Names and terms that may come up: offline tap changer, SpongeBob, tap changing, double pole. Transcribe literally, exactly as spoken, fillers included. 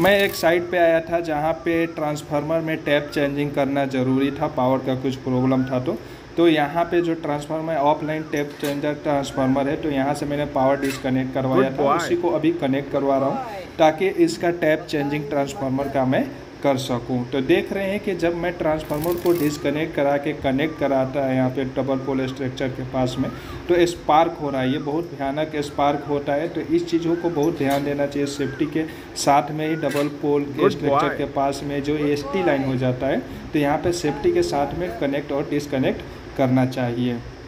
मैं एक साइट पे आया था जहाँ पे ट्रांसफार्मर में टैप चेंजिंग करना ज़रूरी था, पावर का कुछ प्रॉब्लम था। तो तो यहाँ पे जो ट्रांसफार्मर है ऑफलाइन टैप चेंजर ट्रांसफार्मर है, तो यहाँ से मैंने पावर डिस्कनेक्ट करवाया था, उसी को अभी कनेक्ट करवा रहा हूँ ताकि इसका टैप चेंजिंग ट्रांसफार्मर का मैं कर सकूँ। तो देख रहे हैं कि जब मैं ट्रांसफार्मर को डिस्कनेक्ट करा के कनेक्ट कराता है यहाँ पे डबल पोल स्ट्रक्चर के पास में, तो स्पार्क हो रहा है, ये बहुत भयानक स्पार्क होता है। तो इस चीज़ों को बहुत ध्यान देना चाहिए सेफ्टी के साथ में ही। डबल पोल के स्ट्रक्चर के पास में जो एस टी लाइन हो जाता है, तो यहाँ पर सेफ्टी के साथ में कनेक्ट और डिसकनेक्ट करना चाहिए।